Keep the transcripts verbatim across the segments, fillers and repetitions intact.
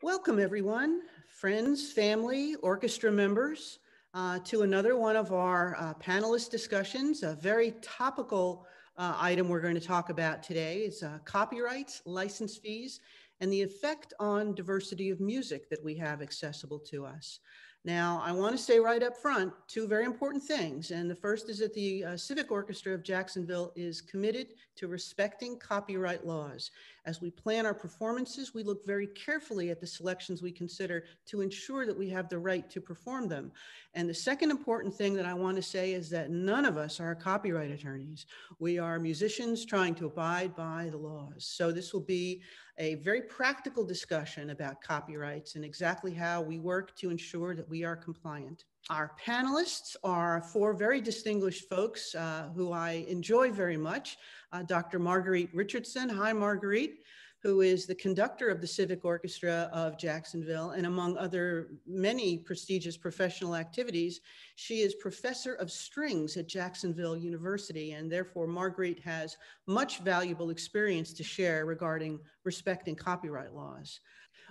Welcome everyone, friends, family, orchestra members, uh, to another one of our uh, panelist discussions. A very topical uh, item we're going to talk about today is uh, copyrights, license fees, and the effect on diversity of music that we have accessible to us. Now, I want to say right up front two very important things, and the first is that the uh, Civic Orchestra of Jacksonville is committed to respecting copyright laws. As we plan our performances, we look very carefully at the selections we consider to ensure that we have the right to perform them. And the second important thing that I want to say is that none of us are copyright attorneys. We are musicians trying to abide by the laws. So this will be a very practical discussion about copyrights and exactly how we work to ensure that we are compliant. Our panelists are four very distinguished folks uh, who I enjoy very much. Uh, Doctor Marguerite Richardson, hi Marguerite, who is the conductor of the Civic Orchestra of Jacksonville, and among other many prestigious professional activities, she is professor of strings at Jacksonville University, and therefore Marguerite has much valuable experience to share regarding respecting copyright laws.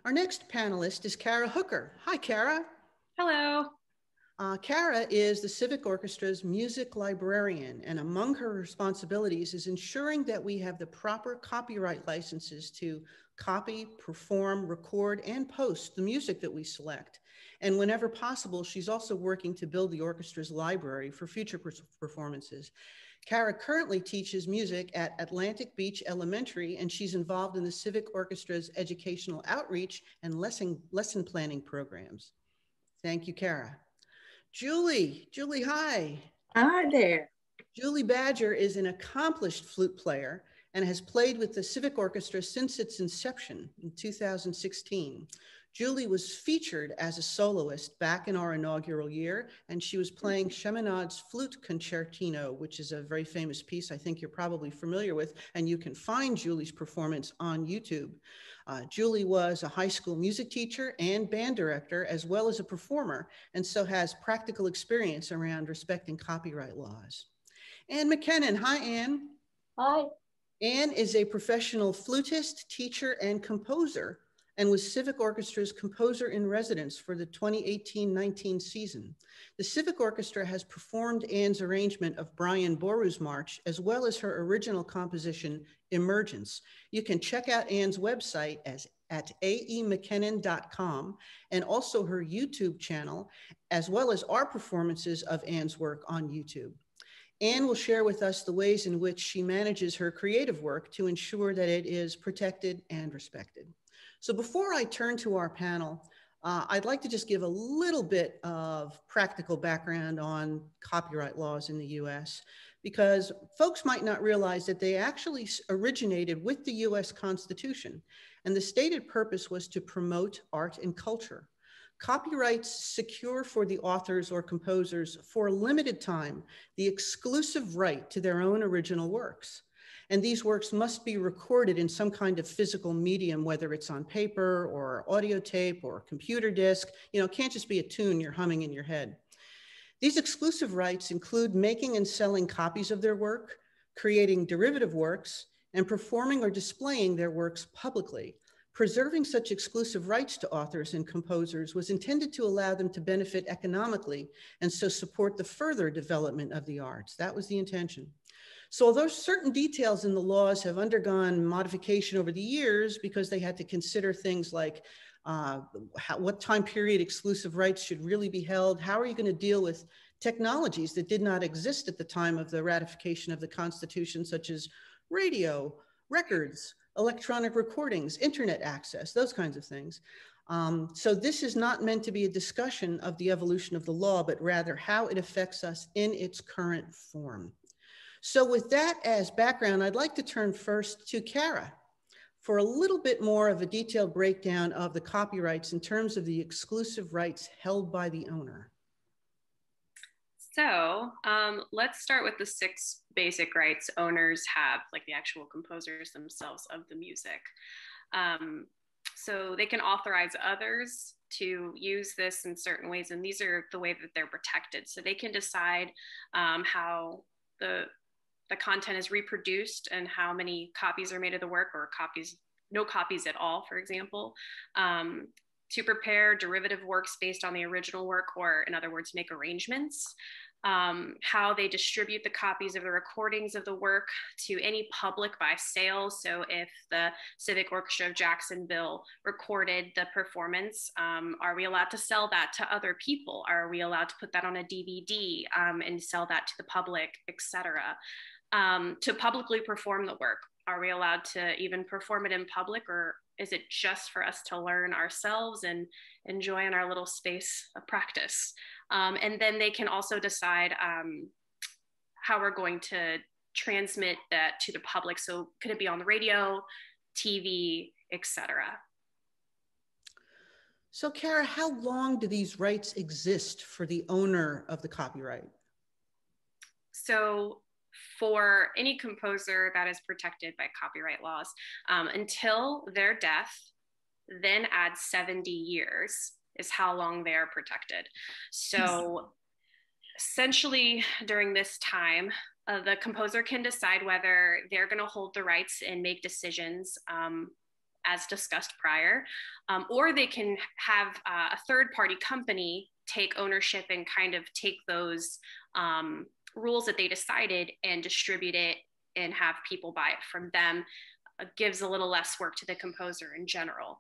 Our next panelist is Kara Hooker. Hi Kara. Hello. Uh, Kara is the Civic Orchestra's music librarian, and among her responsibilities is ensuring that we have the proper copyright licenses to copy, perform, record, and post the music that we select. And whenever possible, she's also working to build the orchestra's library for future performances. Kara currently teaches music at Atlantic Beach Elementary, and she's involved in the Civic Orchestra's educational outreach and lesson, lesson planning programs. Thank you, Kara. Julie, Julie, hi. Hi there. Julie Badger is an accomplished flute player and has played with the Civic Orchestra since its inception in two thousand sixteen. Julie was featured as a soloist back in our inaugural year, and she was playing Cheminade's Flute Concertino, which is a very famous piece I think you're probably familiar with, and you can find Julie's performance on YouTube. Uh, Julie was a high school music teacher and band director, as well as a performer, and so has practical experience around respecting copyright laws. Anne McKennon, hi Anne. Hi. Anne is a professional flutist, teacher, and composer, and was Civic Orchestra's composer-in-residence for the twenty eighteen nineteen season. The Civic Orchestra has performed Anne's arrangement of Brian Boru's March, as well as her original composition, Emergence. You can check out Anne's website as, at A E M C kennon dot com, and also her YouTube channel, as well as our performances of Anne's work on YouTube. Anne will share with us the ways in which she manages her creative work to ensure that it is protected and respected. So before I turn to our panel, uh, I'd like to just give a little bit of practical background on copyright laws in the U S, because folks might not realize that they actually originated with the U S Constitution, and the stated purpose was to promote art and culture. Copyrights secure for the authors or composers for a limited time the exclusive right to their own original works. And these works must be recorded in some kind of physical medium, whether it's on paper or audio tape or computer disc. You know, it can't just be a tune you're humming in your head. These exclusive rights include making and selling copies of their work, creating derivative works, and performing or displaying their works publicly. Preserving such exclusive rights to authors and composers was intended to allow them to benefit economically and so support the further development of the arts. That was the intention. So although certain details in the laws have undergone modification over the years because they had to consider things like uh, how, what time period exclusive rights should really be held, how are you going to deal with technologies that did not exist at the time of the ratification of the Constitution, such as radio, records, electronic recordings, internet access, those kinds of things. Um, so this is not meant to be a discussion of the evolution of the law, but rather how it affects us in its current form. So with that as background, I'd like to turn first to Kara for a little bit more of a detailed breakdown of the copyrights in terms of the exclusive rights held by the owner. So um, let's start with the six basic rights owners have, like the actual composers themselves of the music. Um, so they can authorize others to use this in certain ways, and these are the way that they're protected. So they can decide um, how the The content is reproduced and how many copies are made of the work, or copies no copies at all, for example, um, to prepare derivative works based on the original work, or in other words, make arrangements, um, how they distribute the copies of the recordings of the work to any public by sale. So if the Civic Orchestra of Jacksonville recorded the performance, um, are we allowed to sell that to other people? Are we allowed to put that on a D V D um, and sell that to the public, et cetera? Um, to publicly perform the work. Are we allowed to even perform it in public, or is it just for us to learn ourselves and enjoy in our little space of practice? Um, and then they can also decide um, how we're going to transmit that to the public. So could it be on the radio, T V, et cetera? So Kara, how long do these rights exist for the owner of the copyright? So for any composer that is protected by copyright laws, um, until their death, then add seventy years is how long they are protected. So essentially during this time, uh, the composer can decide whether they're gonna hold the rights and make decisions um, as discussed prior, um, or they can have uh, a third party company take ownership and kind of take those um, rules that they decided and distribute it and have people buy it from them. Uh, gives a little less work to the composer in general.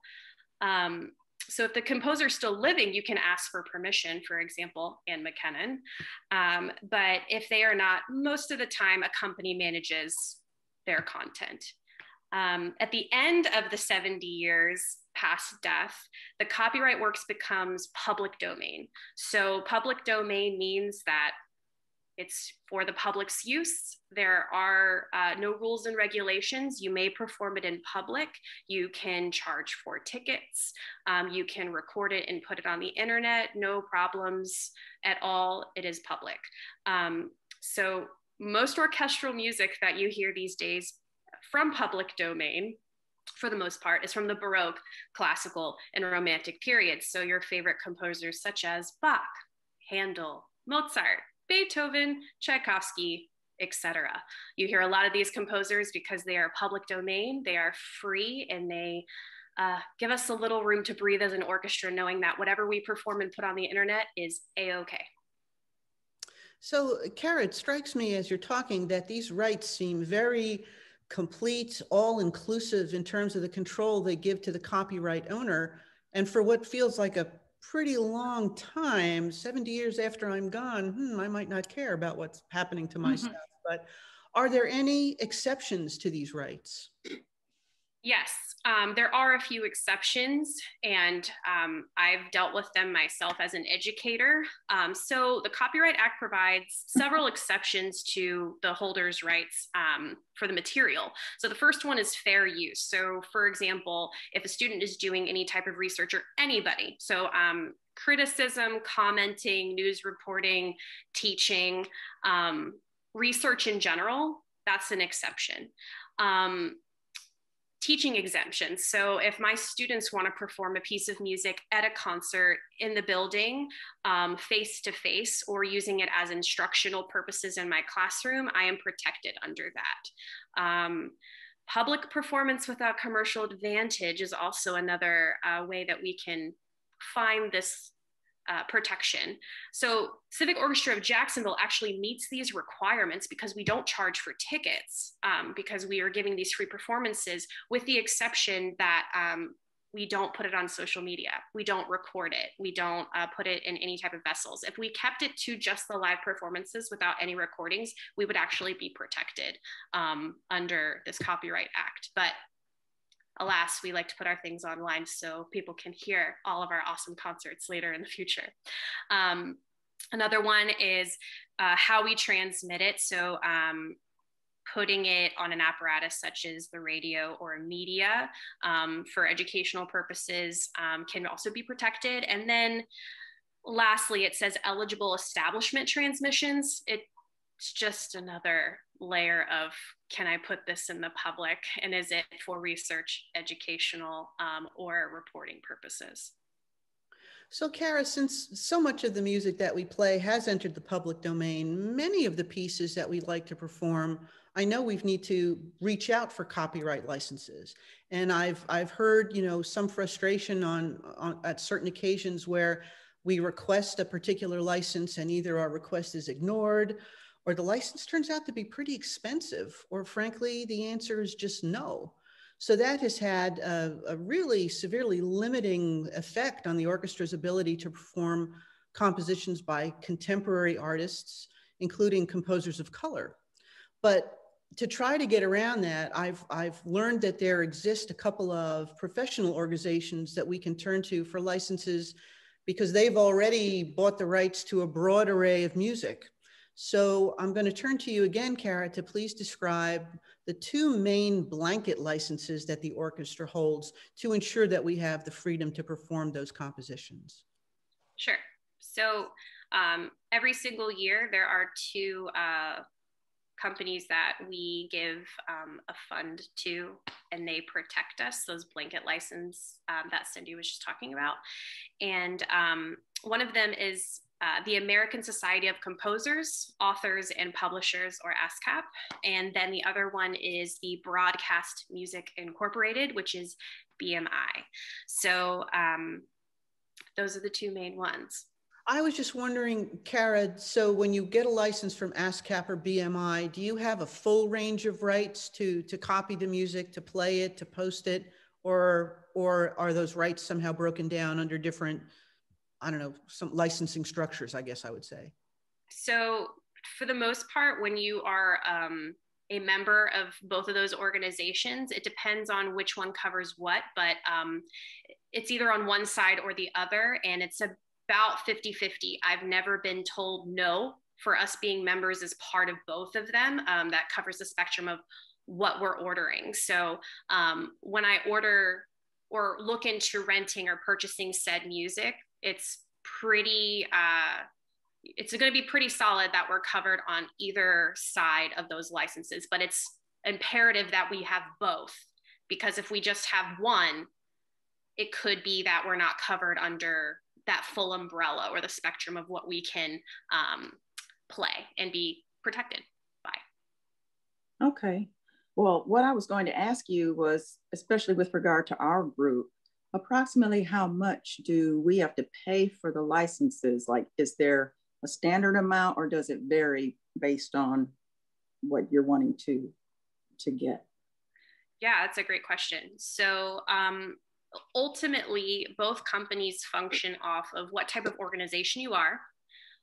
Um, so if the composer is still living, you can ask for permission, for example, Anne McKennon. Um, but if they are not, most of the time a company manages their content. Um, at the end of the seventy years past death, the copyright works becomes public domain. So public domain means that it's for the public's use. There are uh, no rules and regulations. You may perform it in public. You can charge for tickets. Um, you can record it and put it on the internet. No problems at all. It is public. Um, so most orchestral music that you hear these days from public domain, for the most part, is from the Baroque, classical, and Romantic periods. So your favorite composers such as Bach, Handel, Mozart, Beethoven, Tchaikovsky, et cetera. You hear a lot of these composers because they are public domain, they are free, and they uh, give us a little room to breathe as an orchestra, knowing that whatever we perform and put on the internet is a-okay. So Kara, it strikes me as you're talking that these rights seem very complete, all-inclusive in terms of the control they give to the copyright owner, and for what feels like a pretty long time, seventy years after I'm gone, hmm, I might not care about what's happening to my mm-hmm. stuff, but are there any exceptions to these rights? Yes, um, there are a few exceptions, and um, I've dealt with them myself as an educator. Um, so the Copyright Act provides several exceptions to the holder's rights um, for the material. So the first one is fair use. So for example, if a student is doing any type of research, or anybody, so um, criticism, commenting, news reporting, teaching, um, research in general, that's an exception. Um, Teaching exemptions. So if my students want to perform a piece of music at a concert in the building, um, face to face, or using it as instructional purposes in my classroom, I am protected under that. Um, public performance without commercial advantage is also another uh, way that we can find this Uh, protection. So Civic Orchestra of Jacksonville actually meets these requirements because we don't charge for tickets, um, because we are giving these free performances, with the exception that um, we don't put it on social media. We don't record it. We don't uh, put it in any type of vessels. If we kept it to just the live performances without any recordings, we would actually be protected um, under this Copyright Act. But alas, we like to put our things online so people can hear all of our awesome concerts later in the future. Um, another one is uh, how we transmit it. So um, putting it on an apparatus such as the radio or media um, for educational purposes um, can also be protected. And then lastly, it says eligible establishment transmissions. It, it's just another layer of, can I put this in the public, and is it for research, educational, um, or reporting purposes? So Kara, since so much of the music that we play has entered the public domain, many of the pieces that we like to perform, I know we need to reach out for copyright licenses. And I've, I've heard, you know, some frustration on, on at certain occasions where we request a particular license and either our request is ignored or the license turns out to be pretty expensive, or frankly, the answer is just no. So that has had a, a really severely limiting effect on the orchestra's ability to perform compositions by contemporary artists, including composers of color. But to try to get around that, I've, I've learned that there exist a couple of professional organizations that we can turn to for licenses, because they've already bought the rights to a broad array of music. So I'm going to turn to you again, Kara, to please describe the two main blanket licenses that the orchestra holds to ensure that we have the freedom to perform those compositions. Sure. So um, every single year, there are two uh, companies that we give um, a fund to, and they protect us, those blanket license um, that Cindy was just talking about. And um, one of them is Uh, the American Society of Composers, Authors, and Publishers, or ASCAP. And then the other one is the Broadcast Music Incorporated, which is B M I. So um, those are the two main ones. I was just wondering, Kara, so when you get a license from ASCAP or B M I, do you have a full range of rights to, to copy the music, to play it, to post it, or, or are those rights somehow broken down under different, I don't know, some licensing structures, I guess I would say? So for the most part, when you are um, a member of both of those organizations, it depends on which one covers what, but um, it's either on one side or the other, and it's about fifty fifty. I've never been told no for us being members as part of both of them. Um, that covers the spectrum of what we're ordering. So um, when I order or look into renting or purchasing said music, it's pretty, uh, it's going to be pretty solid that we're covered on either side of those licenses, but it's imperative that we have both, because if we just have one, it could be that we're not covered under that full umbrella or the spectrum of what we can um, play and be protected by. Okay. Well, what I was going to ask you was, especially with regard to our group, approximately how much do we have to pay for the licenses? Like, is there a standard amount, or does it vary based on what you're wanting to to get? Yeah, that's a great question. So um, ultimately, both companies function off of what type of organization you are,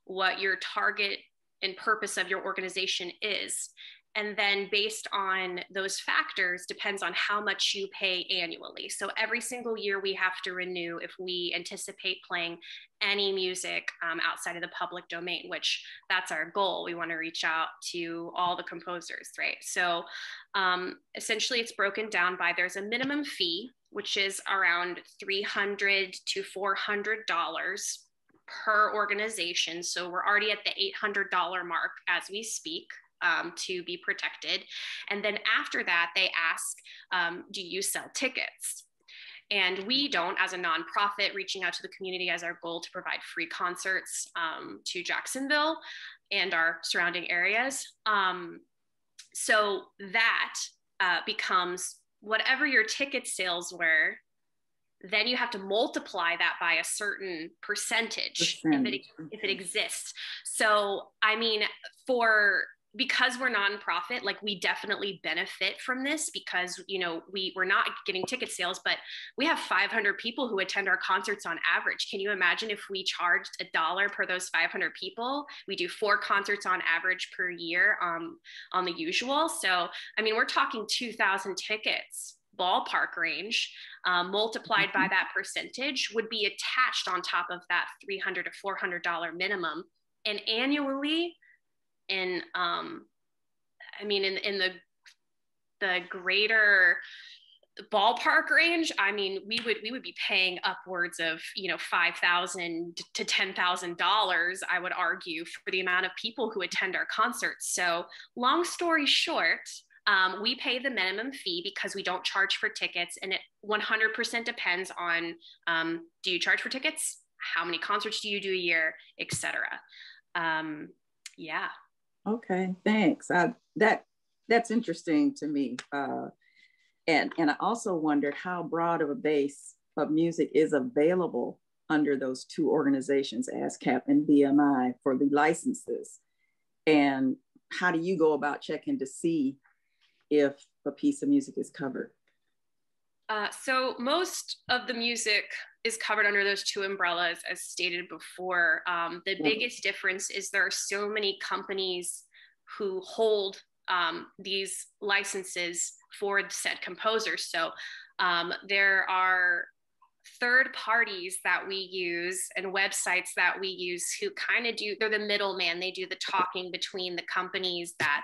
what your target and purpose of your organization is. And then based on those factors depends on how much you pay annually. So every single year we have to renew if we anticipate playing any music um, outside of the public domain, which that's our goal. We want to reach out to all the composers, right? So um, essentially it's broken down by, there's a minimum fee, which is around three hundred to four hundred dollars per organization. So we're already at the eight hundred dollar mark as we speak. Um, to be protected. And then after that, they ask, um, do you sell tickets? And we don't, as a nonprofit, reaching out to the community as our goal to provide free concerts um, to Jacksonville and our surrounding areas. Um, so that uh, becomes whatever your ticket sales were, then you have to multiply that by a certain percentage, percentage. If, it, if it exists. So, I mean, for... because we're nonprofit, like we definitely benefit from this because, you know, we, we're not getting ticket sales, but we have five hundred people who attend our concerts on average. Can you imagine if we charged a dollar per those five hundred people? We do four concerts on average per year um, on the usual. So, I mean, we're talking two thousand tickets, ballpark range, um, multiplied mm-hmm. by that percentage would be attached on top of that three hundred to four hundred dollar minimum. And annually, in, um, I mean, in, in the, the greater ballpark range, I mean, we would, we would be paying upwards of, you know, five thousand to ten thousand dollars, I would argue, for the amount of people who attend our concerts. So long story short, um, we pay the minimum fee because we don't charge for tickets, and it one hundred percent depends on, um, do you charge for tickets? how many concerts do you do a year, et cetera. Um, yeah. Okay, thanks. Uh, that that's interesting to me. Uh, and, and I also wondered how broad of a base of music is available under those two organizations, ASCAP and B M I, for the licenses. And how do you go about checking to see if a piece of music is covered? Uh, so most of the music is covered under those two umbrellas, as stated before. Um, the yeah. biggest difference is there are so many companies who hold um, these licenses for said composers. So um, there are third parties that we use and websites that we use who kind of do, they're the middleman. They do the talking between the companies that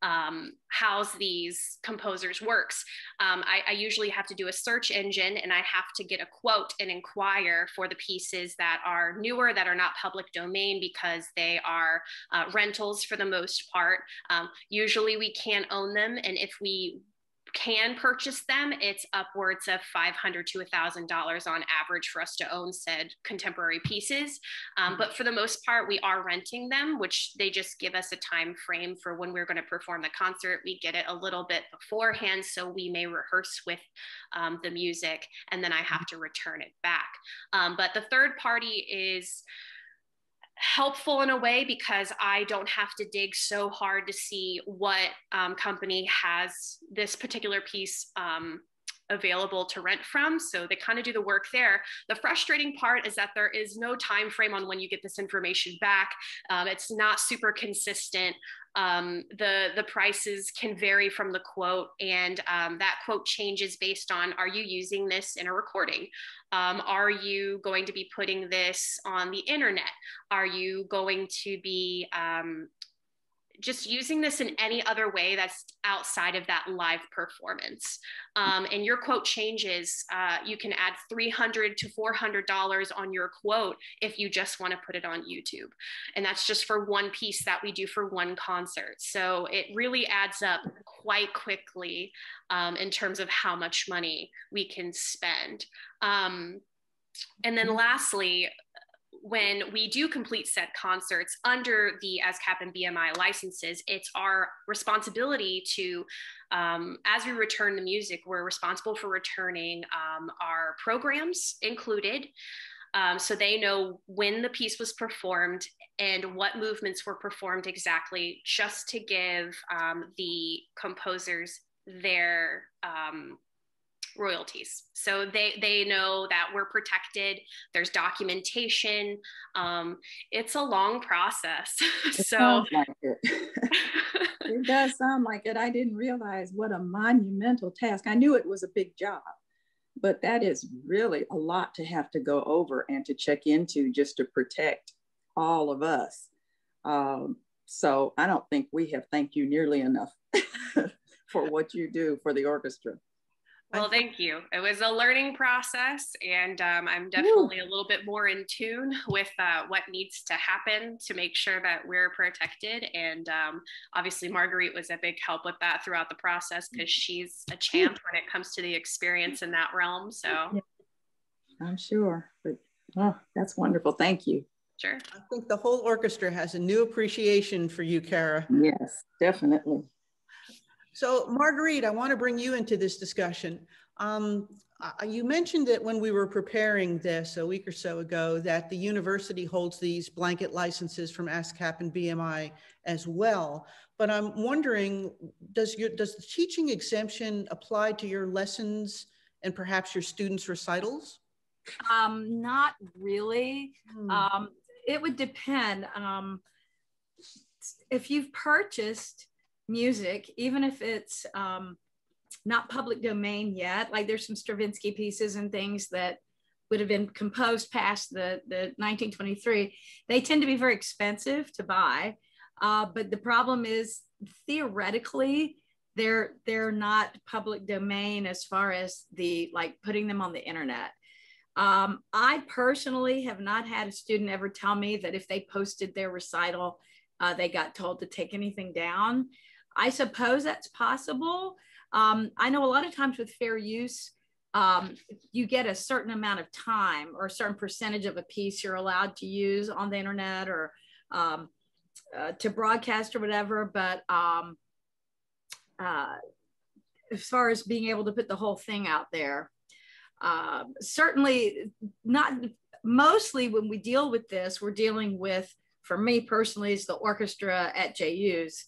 um, house these composers' works. Um, I, I usually have to do a search engine, and I have to get a quote and inquire for the pieces that are newer, that are not public domain, because they are uh, rentals for the most part. Um, usually we can't own them, and if we can purchase them, it's upwards of five hundred to one thousand dollars on average for us to own said contemporary pieces. Um, but for the most part, we are renting them, which they just give us a time frame for when we're going to perform the concert. We get it a little bit beforehand, so we may rehearse with um, the music, and then I have to return it back. Um, but the third party is helpful in a way, because I don't have to dig so hard to see what um, company has this particular piece um, available to rent from. So they kind of do the work there. The frustrating part is that there is no time frame on when you get this information back. Um, it's not super consistent. Um, the, the prices can vary from the quote, and um, that quote changes based on, are you using this in a recording? Um, are you going to be putting this on the internet? Are you going to be um, just using this in any other way that's outside of that live performance? Um, and your quote changes. Uh, you can add three hundred to four hundred dollars on your quote if you just want to put it on YouTube. And that's just for one piece that we do for one concert. So it really adds up quite quickly um, in terms of how much money we can spend. Um, and then lastly, when we do complete set concerts under the ASCAP and B M I licenses, it's our responsibility to, um, as we return the music, we're responsible for returning um, our programs included. Um, so they know when the piece was performed and what movements were performed exactly, just to give um, the composers their um, royalties. So they, they know that we're protected. There's documentation. Um, it's a long process. It so sounds like it. It does sound like it. I didn't realize what a monumental task. I knew it was a big job, but that is really a lot to have to go over and to check into just to protect all of us. Um, so I don't think we have thanked you nearly enough for what you do for the orchestra. Well, thank you. It was a learning process, and um, I'm definitely a little bit more in tune with uh, what needs to happen to make sure that we're protected. And um, obviously Marguerite was a big help with that throughout the process, because she's a champ when it comes to the experience in that realm. So I'm sure, but oh, that's wonderful. Thank you. Sure. I think the whole orchestra has a new appreciation for you, Kara. Yes, definitely. So Marguerite, I want to bring you into this discussion. Um, you mentioned that when we were preparing this a week or so ago, that the university holds these blanket licenses from ASCAP and B M I as well. But I'm wondering, does, your, does the teaching exemption apply to your lessons and perhaps your students' recitals? Um, not really. Hmm. Um, it would depend. Um, if you've purchased music, even if it's um, not public domain yet, like there's some Stravinsky pieces and things that would have been composed past the, the nineteen twenty-three, they tend to be very expensive to buy. Uh, but the problem is, theoretically, they're, they're not public domain as far as the, like putting them on the internet. Um, I personally have not had a student ever tell me that if they posted their recital, uh, they got told to take anything down. I suppose that's possible. Um, I know a lot of times with fair use, um, you get a certain amount of time or a certain percentage of a piece you're allowed to use on the internet or um, uh, to broadcast or whatever. But um, uh, as far as being able to put the whole thing out there, uh, certainly not, mostly when we deal with this, we're dealing with, for me personally, is the orchestra at J U's,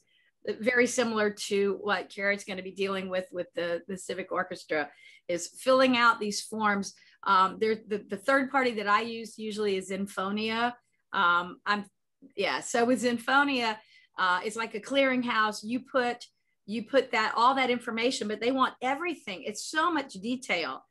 very similar to what Kara's going to be dealing with with the, the Civic Orchestra, is filling out these forms. Um, there, the, the third party that I use usually is Zenfonia. Um, I'm, yeah, so with Zenfonia, uh, it's like a clearinghouse. You put, you put that, all that information, but they want everything. It's so much detail.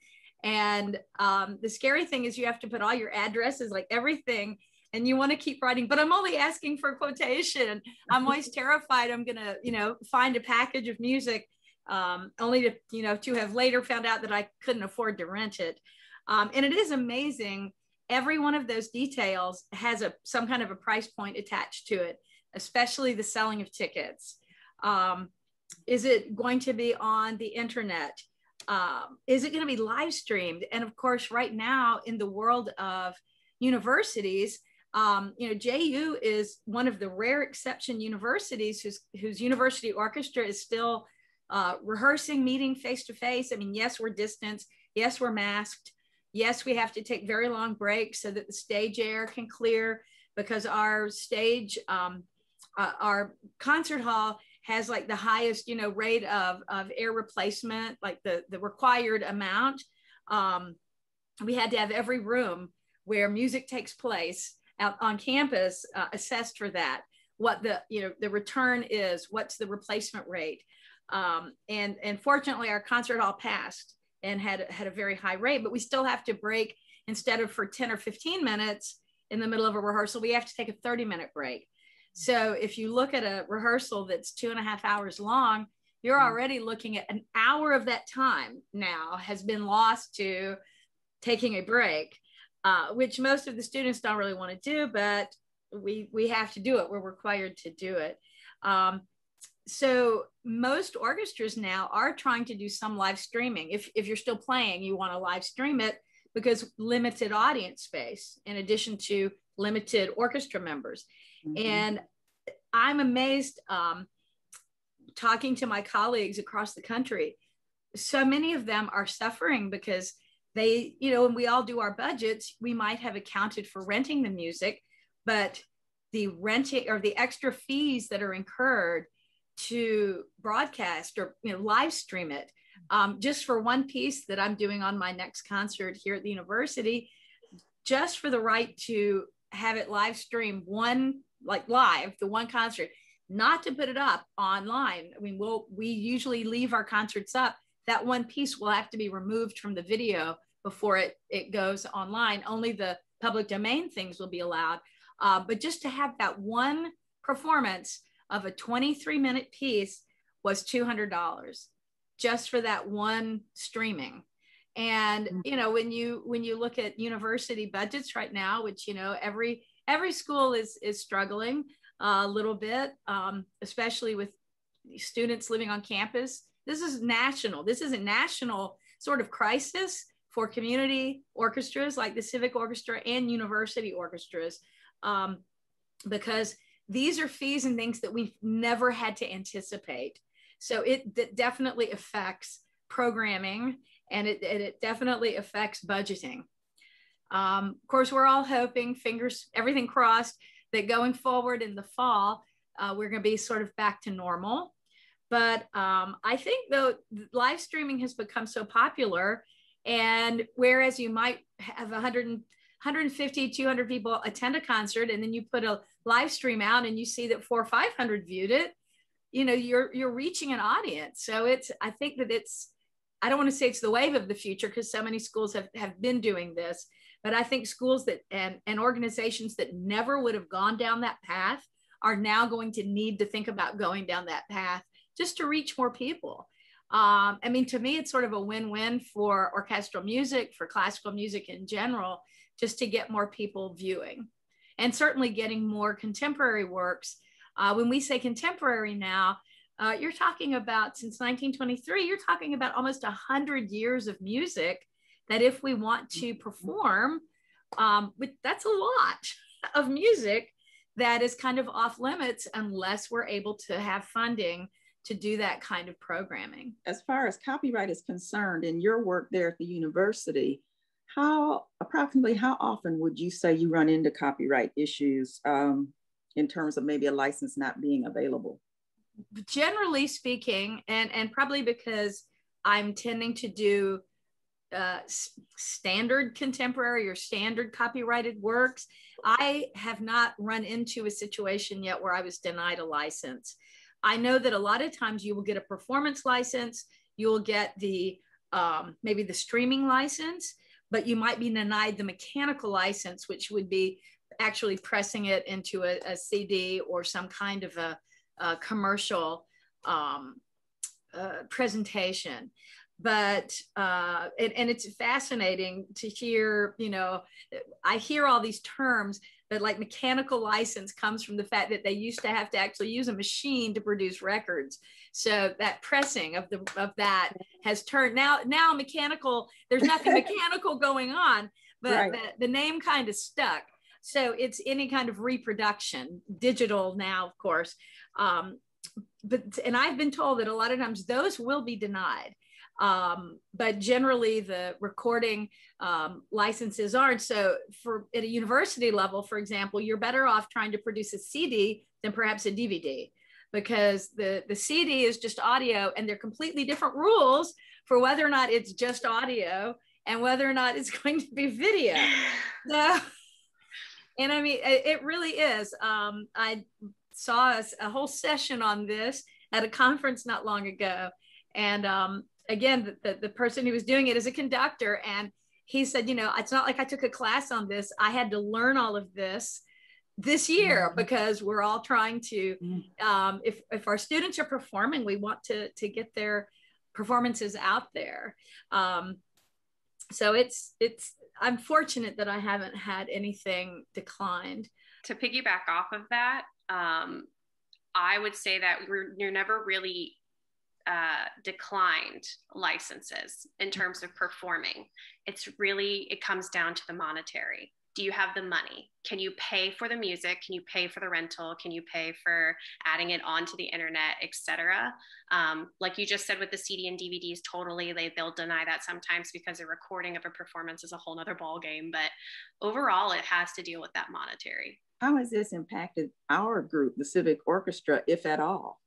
And um, the scary thing is you have to put all your addresses, like everything, and you want to keep writing, but I'm only asking for a quotation. I'm always terrified I'm going to, you know, find a package of music um, only to, you know, to have later found out that I couldn't afford to rent it. Um, and it is amazing. Every one of those details has a, some kind of a price point attached to it, especially the selling of tickets. Um, is it going to be on the internet? Um, is it going to be live streamed? And of course, right now in the world of universities, Um, you know, J U is one of the rare exception universities whose, whose university orchestra is still uh, rehearsing, meeting face-to-face. I mean, yes, we're distanced. Yes, we're masked. Yes, we have to take very long breaks so that the stage air can clear, because our stage, um, uh, our concert hall has like the highest, you know, rate of, of air replacement, like the, the required amount. Um, we had to have every room where music takes place out on campus uh, assessed for that, what the, you know, the return is, what's the replacement rate. Um, and, and fortunately our concert hall passed and had, had a very high rate, but we still have to break. Instead of for ten or fifteen minutes in the middle of a rehearsal, we have to take a thirty minute break. So if you look at a rehearsal that's two and a half hours long, you're already looking at an hour of that time now has been lost to taking a break. Uh, which most of the students don't really want to do, but we, we have to do it. We're required to do it. Um, so most orchestras now are trying to do some live streaming. If, if you're still playing, you want to live stream it, because limited audience space in addition to limited orchestra members. Mm-hmm. And I'm amazed um, talking to my colleagues across the country. So many of them are suffering because they, you know, when we all do our budgets, we might have accounted for renting the music, but the renting or the extra fees that are incurred to broadcast or, you know, live stream it, um, just for one piece that I'm doing on my next concert here at the university, just for the right to have it live stream one, like live, the one concert, not to put it up online. I mean, we'll, we usually leave our concerts up. That one piece will have to be removed from the video before it, it goes online. Only the public domain things will be allowed. Uh, but just to have that one performance of a twenty-three minute piece was two hundred dollars just for that one streaming. And, you know, when you, when you look at university budgets right now, which, you know, every, every school is, is struggling a little bit, um, especially with students living on campus. This is national. This is a national sort of crisis for community orchestras like the Civic Orchestra and university orchestras, um, because these are fees and things that we've never had to anticipate. So it, it definitely affects programming, and it, it, it definitely affects budgeting. Um, of course, we're all hoping, fingers, everything crossed, that going forward in the fall, uh, we're going to be sort of back to normal. But um, I think though live streaming has become so popular, and whereas you might have one hundred, one hundred fifty, two hundred people attend a concert, and then you put a live stream out and you see that four or five hundred viewed it, you know, you're, you're reaching an audience. So it's, I think that it's, I don't want to say it's the wave of the future, because so many schools have, have been doing this, but I think schools that and, and organizations that never would have gone down that path are now going to need to think about going down that path just to reach more people. Um, I mean, to me, it's sort of a win-win for orchestral music, for classical music in general, just to get more people viewing, and certainly getting more contemporary works. Uh, when we say contemporary now, Uh, you're talking about, since nineteen twenty-three, you're talking about almost one hundred years of music that if we want to perform, um, with, that's a lot of music that is kind of off limits unless we're able to have funding to do that kind of programming. As far as copyright is concerned, in your work there at the university, how approximately how often would you say you run into copyright issues um, in terms of maybe a license not being available? Generally speaking, and, and probably because I'm tending to do uh, standard contemporary or standard copyrighted works, I have not run into a situation yet where I was denied a license. I know that a lot of times you will get a performance license, you will get the um, maybe the streaming license, but you might be denied the mechanical license, which would be actually pressing it into a, a C D or some kind of a, a commercial um, uh, presentation. But, uh, and, and it's fascinating to hear, you know, I hear all these terms, but like mechanical license comes from the fact that they used to have to actually use a machine to produce records. So that pressing of the, of that has turned now, now mechanical, there's nothing mechanical going on, but right. the, the name kind of stuck. So it's any kind of reproduction, digital now, of course. Um, but, and I've been told that a lot of times those will be denied. Um, but generally the recording um, licenses aren't. So for at a university level, for example, you're better off trying to produce a C D than perhaps a D V D, because the, the C D is just audio and they're completely different rules for whether or not it's just audio and whether or not it's going to be video. So, and I mean, it, it really is. Um, I saw a, a whole session on this at a conference not long ago. And, um, again, the, the person who was doing it is a conductor. And he said, you know, it's not like I took a class on this. I had to learn all of this this year mm-hmm. because we're all trying to, um, if, if our students are performing, we want to, to get their performances out there. Um, so it's, it's, I'm fortunate that I haven't had anything declined. To piggyback off of that, um, I would say that we're, you're never really Uh, declined licenses in terms of performing. It's really, it comes down to the monetary. Do you have the money? Can you pay for the music? Can you pay for the rental? Can you pay for adding it onto the internet, et cetera? Um, like you just said with the C D and D V Ds, totally, they, they'll deny that sometimes because a recording of a performance is a whole nother ball game. But overall, it has to deal with that monetary. How has this impacted our group, the Civic Orchestra, if at all?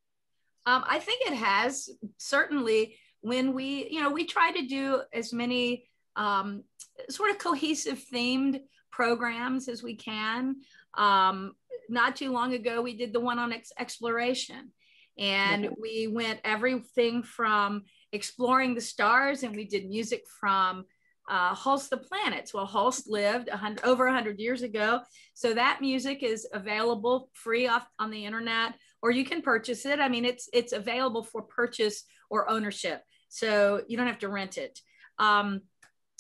Um, I think it has, certainly, when we, you know, we try to do as many um, sort of cohesive themed programs as we can. Um, not too long ago, we did the one on ex exploration, and we went everything from exploring the stars, and we did music from uh, Holst, The Planets. Well, Holst lived one hundred, over one hundred years ago, so that music is available free off on the internet, or you can purchase it. I mean, it's it's available for purchase or ownership, so you don't have to rent it. Um,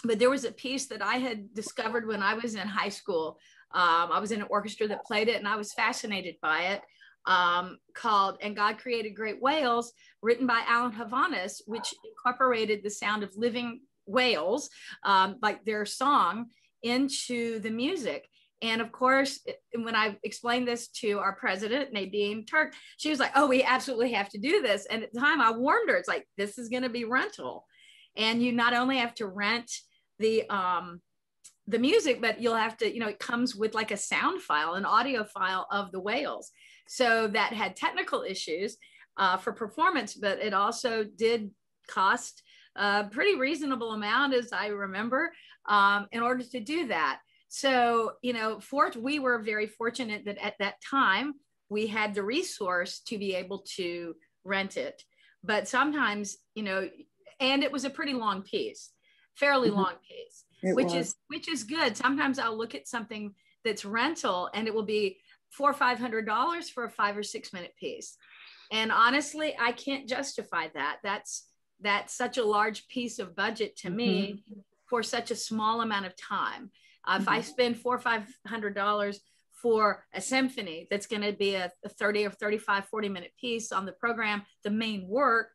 but there was a piece that I had discovered when I was in high school. Um, I was in an orchestra that played it, and I was fascinated by it, um, called And God Created Great Whales, written by Alan Havanis, which incorporated the sound of living whales, um, like their song, into the music. And of course, when I explained this to our president, Nadine Turk, she was like, oh, we absolutely have to do this. And at the time I warned her, it's like, this is going to be rental. And you not only have to rent the, um, the music, but you'll have to, you know, it comes with like a sound file, an audio file of the whales. So that had technical issues uh, for performance, but it also did cost a pretty reasonable amount, as I remember, um, in order to do that. So, you know, for, we were very fortunate that at that time we had the resource to be able to rent it. But sometimes, you know, and it was a pretty long piece, fairly long piece, it which was. is which is good. Sometimes I'll look at something that's rental and it will be four or five hundred dollars for a five or six minute piece. And honestly, I can't justify that. That's that's such a large piece of budget to me mm-hmm. for such a small amount of time. Uh, if I spend four or five hundred dollars for a symphony that's going to be a, a thirty or thirty-five, forty minute piece on the program, the main work,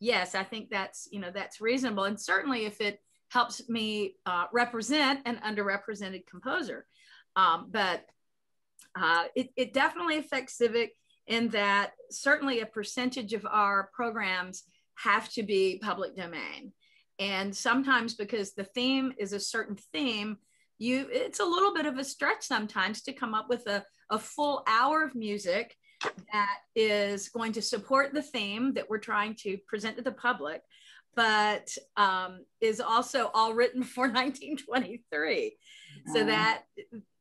yes, I think that's, you know, that's reasonable. And certainly if it helps me uh, represent an underrepresented composer. Um, but uh, it, it definitely affects Civic in that certainly a percentage of our programs have to be public domain. And sometimes because the theme is a certain theme, you, it's a little bit of a stretch sometimes to come up with a, a full hour of music that is going to support the theme that we're trying to present to the public, but um, is also all written for nineteen twenty-three. Yeah. So that,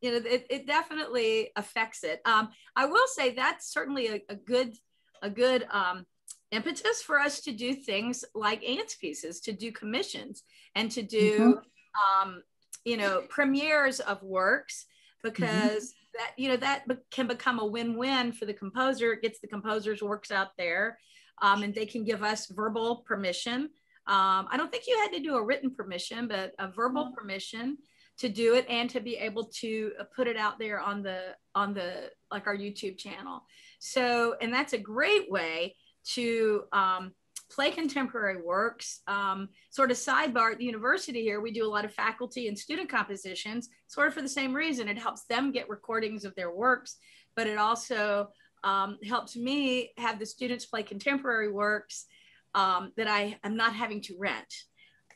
you know, it, it definitely affects it. Um, I will say that's certainly a, a good, a good um, impetus for us to do things like Anne's pieces, to do commissions and to do, mm-hmm. um, you know, premieres of works, because mm-hmm. that, you know, that be- can become a win-win for the composer. It gets the composer's works out there, um, and they can give us verbal permission. Um, I don't think you had to do a written permission, but a verbal mm-hmm. permission to do it and to be able to put it out there on the, on the, like our YouTube channel. So, and that's a great way to um, play contemporary works. Um, sort of sidebar, at the university here, we do a lot of faculty and student compositions, sort of for the same reason. It helps them get recordings of their works, but it also um, helps me have the students play contemporary works um, that I am not having to rent.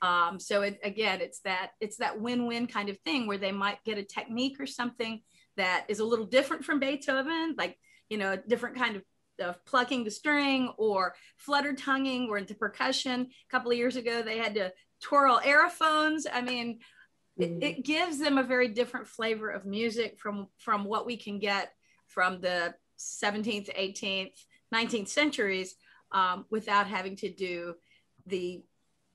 Um, so it, again, it's that, it's that win-win kind of thing where they might get a technique or something that is a little different from Beethoven, like, you know, a different kind of of plucking the string or flutter tonguing or into percussion. A couple of years ago, they had to twirl aerophones. I mean, mm-hmm. it, it gives them a very different flavor of music from, from what we can get from the seventeenth, eighteenth, nineteenth centuries um, without having to do the,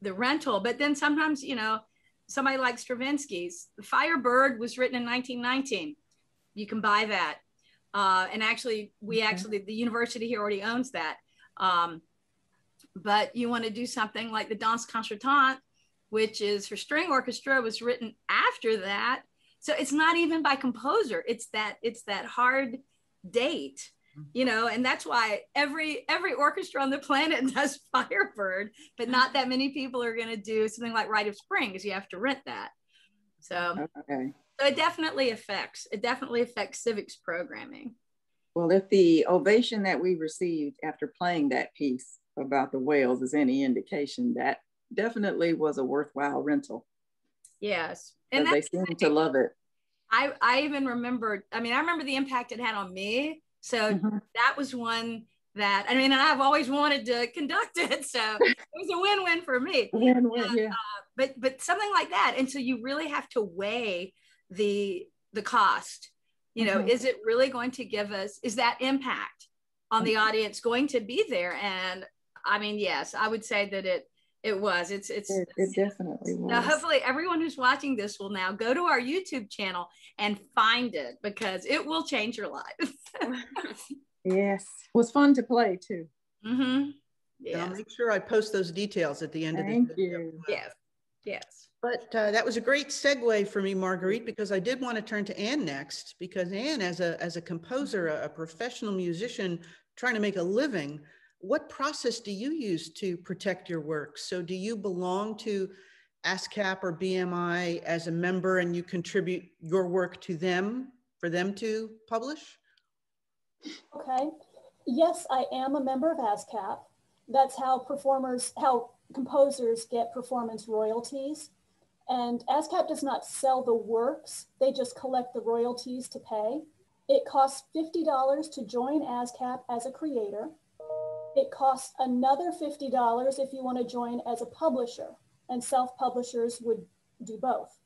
the rental. But then sometimes, you know, somebody like Stravinsky's Firebird was written in nineteen nineteen. You can buy that. Uh, and actually, we okay. actually, the university here already owns that. Um, but you want to do something like the Danse Concertante, which is for string orchestra, was written after that. So it's not even by composer. It's that, it's that hard date, you know, and that's why every, every orchestra on the planet does Firebird, but not that many people are going to do something like Rite of Spring because you have to rent that. So. Okay. So it definitely affects, it definitely affects Civic's programming. Well, if the ovation that we received after playing that piece about the whales is any indication, that definitely was a worthwhile rental. Yes. And they seem to love it. I, I even remembered, I mean, I remember the impact it had on me. So mm-hmm. that was one that, I mean, I've always wanted to conduct it. So it was a win-win for me. Win-win, uh, yeah. uh, but, but something like that. And so you really have to weigh the the cost, you know, mm-hmm. is it really going to give us, is that impact on the audience going to be there? And I mean, yes, I would say that it it was, it's, it's it, it definitely was. Now hopefully everyone who's watching this will now go to our YouTube channel and find it, because it will change your life. Yes, it was fun to play too. Mm-hmm. Yes. I'll make sure I post those details at the end Thank of the video. Yes, yes. But uh, that was a great segue for me, Marguerite, because I did want to turn to Anne next, because Anne, as a, as a composer, a, a professional musician trying to make a living, what process do you use to protect your work? So do you belong to ASCAP or B M I as a member and you contribute your work to them for them to publish? Okay. Yes, I am a member of ASCAP. That's how performers, how composers get performance royalties. And ASCAP does not sell the works, they just collect the royalties to pay. It costs fifty dollars to join ASCAP as a creator. It costs another fifty dollars if you want to join as a publisher, and self-publishers would do both.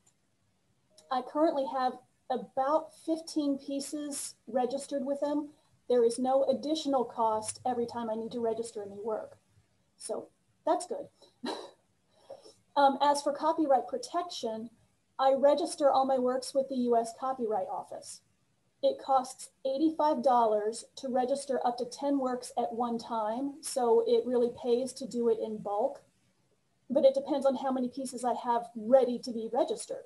I currently have about fifteen pieces registered with them. There is no additional cost every time I need to register a new work. So that's good. Um, as for copyright protection, I register all my works with the U S Copyright Office. It costs eighty-five dollars to register up to ten works at one time, so it really pays to do it in bulk, but it depends on how many pieces I have ready to be registered.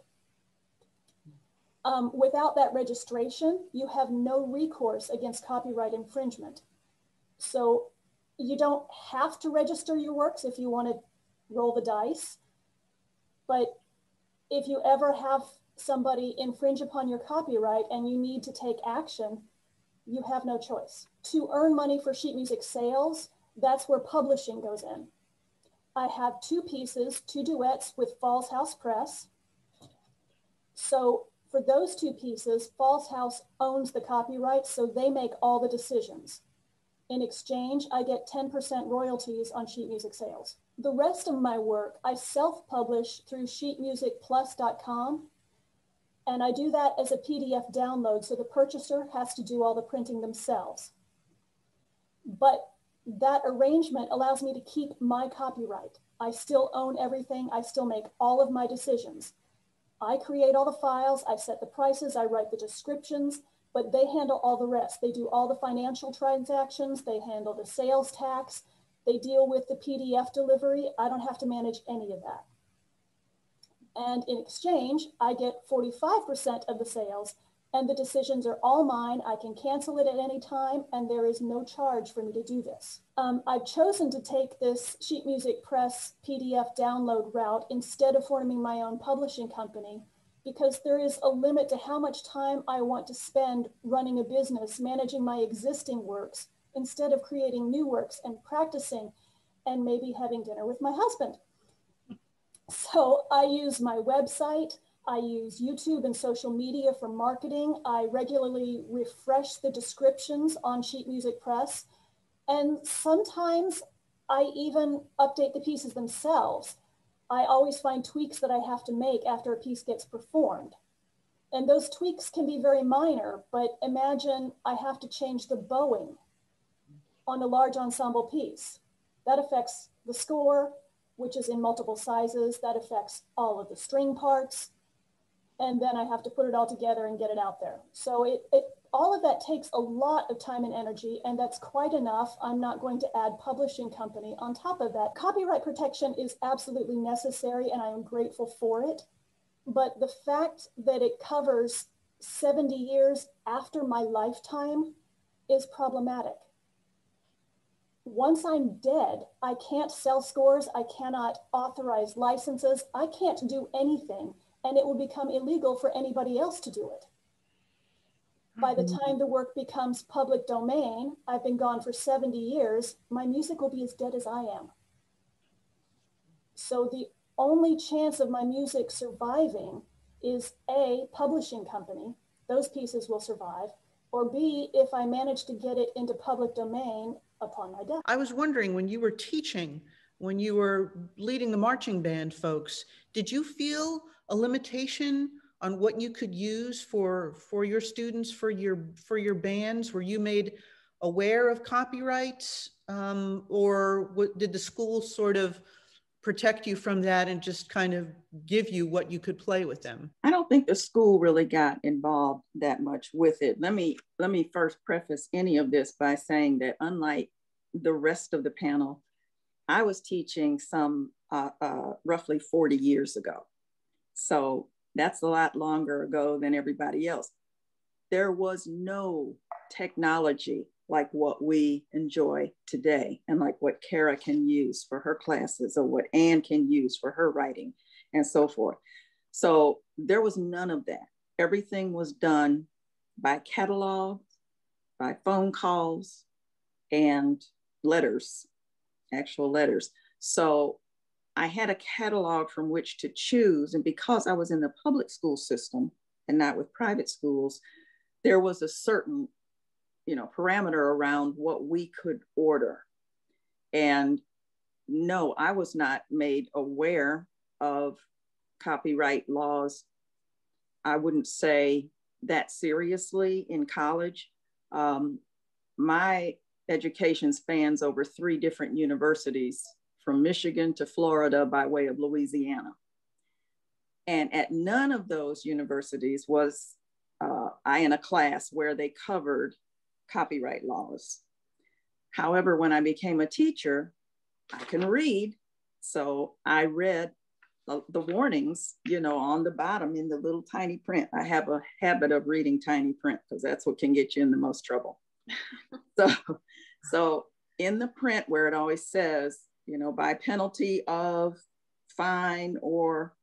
Um, without that registration, you have no recourse against copyright infringement. So you don't have to register your works if you want to roll the dice, but if you ever have somebody infringe upon your copyright and you need to take action, you have no choice. To earn money for sheet music sales, that's where publishing goes in. I have two pieces, two duets with Falls House Press. So for those two pieces, Falls House owns the copyright, so they make all the decisions. In exchange, I get ten percent royalties on sheet music sales. The rest of my work, I self-publish through sheet music plus dot com, and I do that as a P D F download, so the purchaser has to do all the printing themselves. But that arrangement allows me to keep my copyright. I still own everything. I still make all of my decisions. I create all the files. I set the prices. I write the descriptions, but they handle all the rest. They do all the financial transactions. They handle the sales tax. They deal with the P D F delivery. I don't have to manage any of that. And in exchange, I get forty-five percent of the sales, and the decisions are all mine. I can cancel it at any time, and there is no charge for me to do this. Um, I've chosen to take this Sheet Music Press P D F download route instead of forming my own publishing company, because there is a limit to how much time I want to spend running a business, managing my existing works, instead of creating new works and practicing and maybe having dinner with my husband. So I use my website, I use YouTube and social media for marketing. I regularly refresh the descriptions on Sheet Music Press. And sometimes I even update the pieces themselves. I always find tweaks that I have to make after a piece gets performed. And those tweaks can be very minor, but imagine I have to change the bowing on a large ensemble piece. That affects the score, which is in multiple sizes. That affects all of the string parts. And then I have to put it all together and get it out there. So it, it, all of that takes a lot of time and energy, and that's quite enough. I'm not going to add publishing company on top of that. Copyright protection is absolutely necessary, and I am grateful for it. But the fact that it covers seventy years after my lifetime is problematic. Once I'm dead, I can't sell scores, I cannot authorize licenses, I can't do anything, and it will become illegal for anybody else to do it. By the time the work becomes public domain, I've been gone for seventy years, my music will be as dead as I am. So the only chance of my music surviving is A, publishing company, those pieces will survive, or B, if I manage to get it into public domain upon my death. I was wondering, when you were teaching, when you were leading the marching band folks, did you feel a limitation on what you could use for for your students, for your for your bands? Were you made aware of copyrights, um, or what, did the school sort of protect you from that and just kind of give you what you could play with them? I don't think the school really got involved that much with it. Let me, let me first preface any of this by saying that unlike the rest of the panel, I was teaching some uh, uh, roughly forty years ago. So that's a lot longer ago than everybody else. There was no technology like what we enjoy today and like what Kara can use for her classes or what Anne can use for her writing and so forth. So there was none of that. Everything was done by catalogs, by phone calls, and letters, actual letters. So I had a catalog from which to choose. And because I was in the public school system and not with private schools, there was a certain you know, parameter around what we could order. And no, I was not made aware of copyright laws. I wouldn't say that seriously in college. Um, my education spans over three different universities, from Michigan to Florida by way of Louisiana. And at none of those universities was uh, I in a class where they covered copyright laws. However, when I became a teacher, I can read. So I read uh, the warnings, you know, on the bottom in the little tiny print. I have a habit of reading tiny print because that's what can get you in the most trouble. so, so in the print where it always says, you know, by penalty of fine or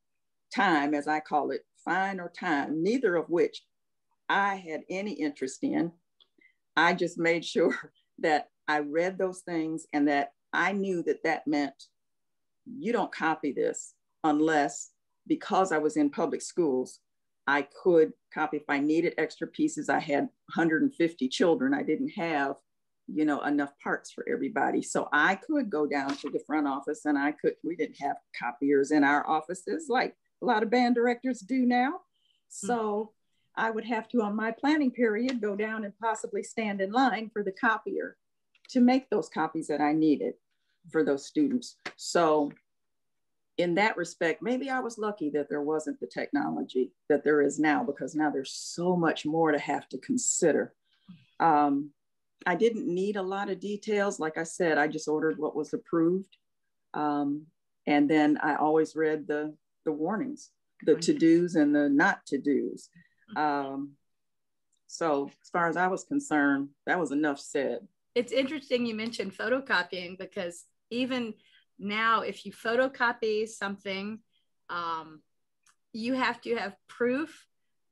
time, as I call it, fine or time, neither of which I had any interest in. I just made sure that I read those things and that I knew that that meant you don't copy this unless, because I was in public schools, I could copy if I needed extra pieces. I had one hundred fifty children. I didn't have, you know, enough parts for everybody. So I could go down to the front office and I could, we didn't have copiers in our offices like a lot of band directors do now. So I would have to, on my planning period, go down and possibly stand in line for the copier to make those copies that I needed for those students. So in that respect, maybe I was lucky that there wasn't the technology that there is now, because now there's so much more to have to consider. Um, I didn't need a lot of details. Like I said, I just ordered what was approved. Um, and then I always read the the warnings, the to-dos and the not to-dos. Um, so as far as I was concerned, that was enough said. It's interesting you mentioned photocopying, because even now, if you photocopy something, um, you have to have proof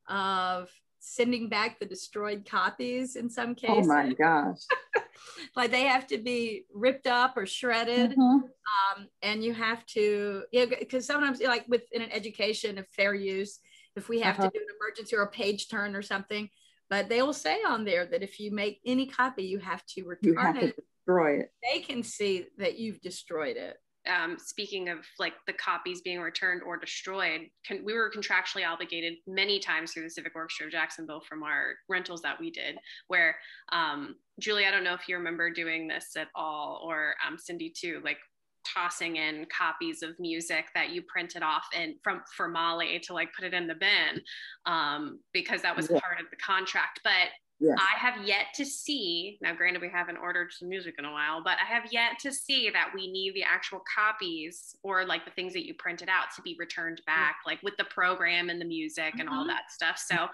of sending back the destroyed copies in some cases. Oh my gosh. Like they have to be ripped up or shredded. Mm-hmm. Um, and you have to, you know, because sometimes like within an education of fair use, if we have uh-huh. to do an emergency or a page turn or something, but they will say on there that if you make any copy, you have to return you have it. To destroy it. They can see that you've destroyed it. Um, speaking of like the copies being returned or destroyed, can, we were contractually obligated many times through the Civic Orchestra of Jacksonville from our rentals that we did, where um, Julie, I don't know if you remember doing this at all, or um, Cindy too, like tossing in copies of music that you printed off and from for Molly to like put it in the bin, um, because that was yeah. part of the contract. But yes. I have yet to see, now granted we haven't ordered some music in a while, but I have yet to see that we need the actual copies or like the things that you printed out to be returned back, yeah. like with the program and the music mm-hmm. and all that stuff. So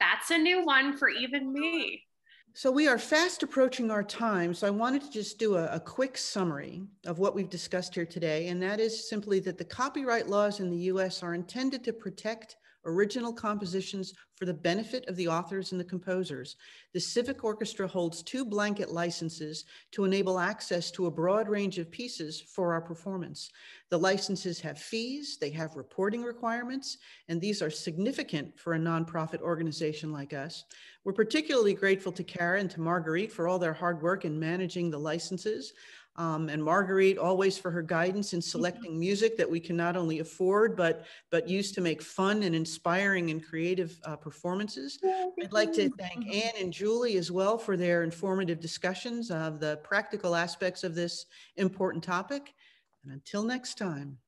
that's a new one for even me. So we are fast approaching our time. So I wanted to just do a, a quick summary of what we've discussed here today. And that is simply that the copyright laws in the U S are intended to protect original compositions for the benefit of the authors and the composers. The Civic Orchestra holds two blanket licenses to enable access to a broad range of pieces for our performance. The licenses have fees, they have reporting requirements, and these are significant for a nonprofit organization like us. We're particularly grateful to Kara and to Marguerite for all their hard work in managing the licenses. Um, and Marguerite always for her guidance in selecting music that we can not only afford, but, but use to make fun and inspiring and creative uh, performances. I'd like to thank Anne and Julie as well for their informative discussions of the practical aspects of this important topic. And until next time.